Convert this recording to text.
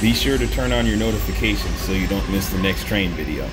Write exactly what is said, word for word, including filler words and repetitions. Be sure to turn on your notifications so you don't miss the next train video.